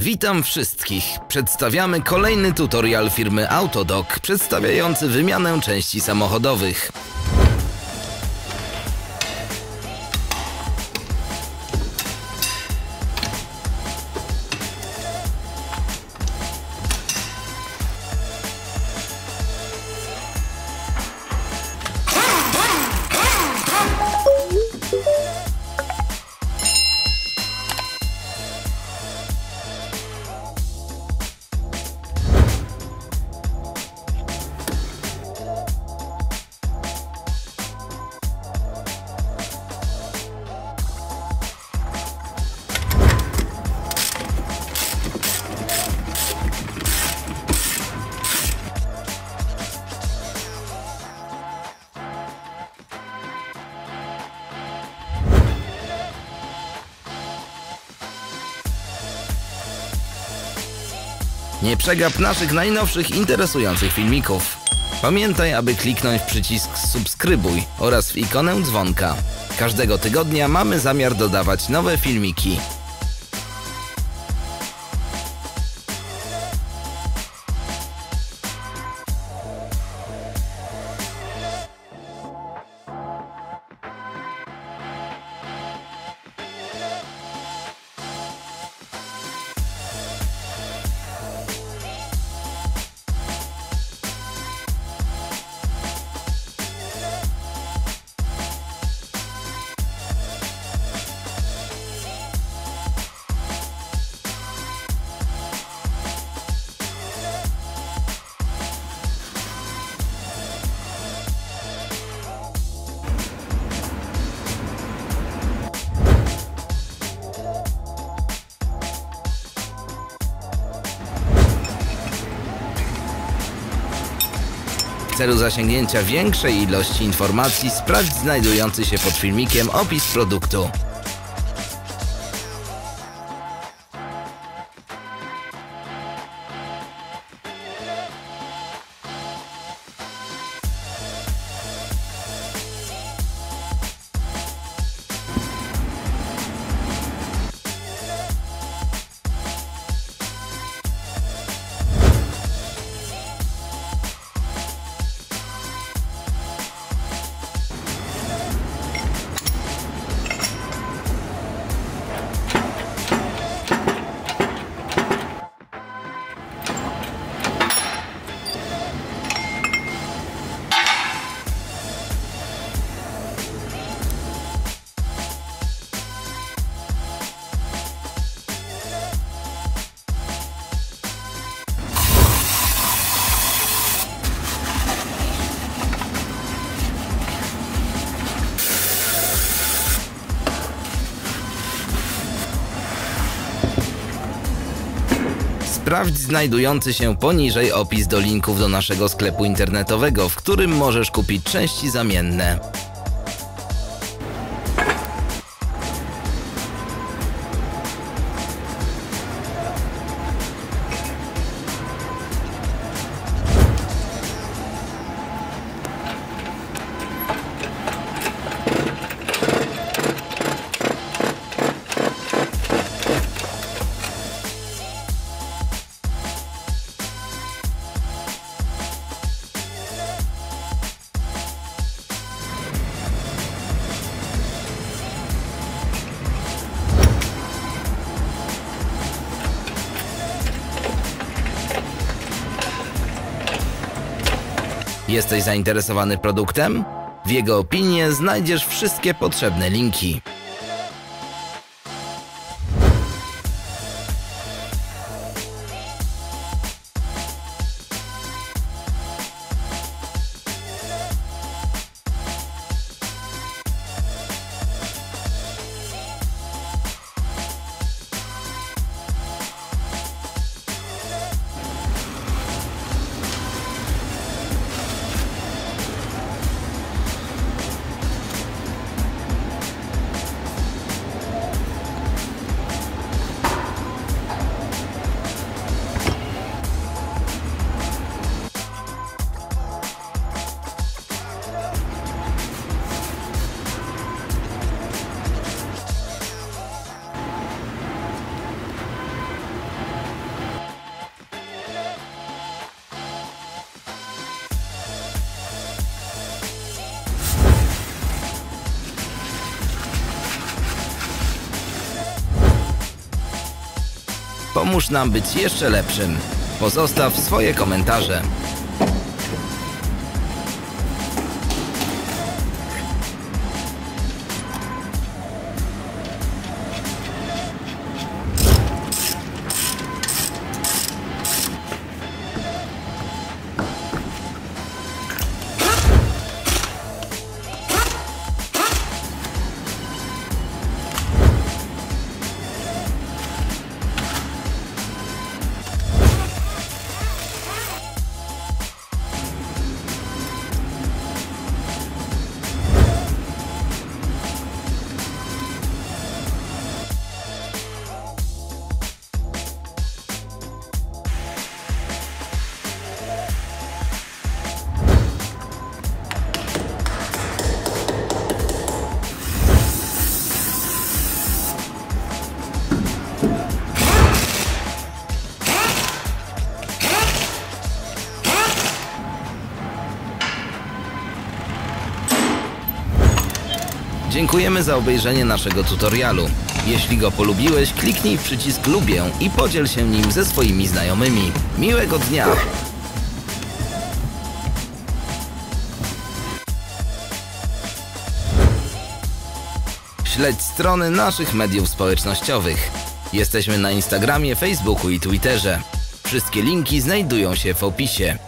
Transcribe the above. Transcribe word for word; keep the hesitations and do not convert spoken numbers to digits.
Witam wszystkich! Przedstawiamy kolejny tutorial firmy Autodoc przedstawiający wymianę części samochodowych. Nie przegap naszych najnowszych, interesujących filmików. Pamiętaj, aby kliknąć w przycisk subskrybuj oraz w ikonę dzwonka. Każdego tygodnia mamy zamiar dodawać nowe filmiki. W celu zasięgnięcia większej ilości informacji sprawdź znajdujący się pod filmikiem opis produktu. Sprawdź znajdujący się poniżej opis do linków do naszego sklepu internetowego, w którym możesz kupić części zamienne. Jesteś zainteresowany produktem? W jego opinie znajdziesz wszystkie potrzebne linki. Pomóż nam być jeszcze lepszym. Pozostaw swoje komentarze. Dziękujemy za obejrzenie naszego tutorialu. Jeśli go polubiłeś, kliknij w przycisk lubię i podziel się nim ze swoimi znajomymi. Miłego dnia! Śledź strony naszych mediów społecznościowych. Jesteśmy na Instagramie, Facebooku i Twitterze. Wszystkie linki znajdują się w opisie.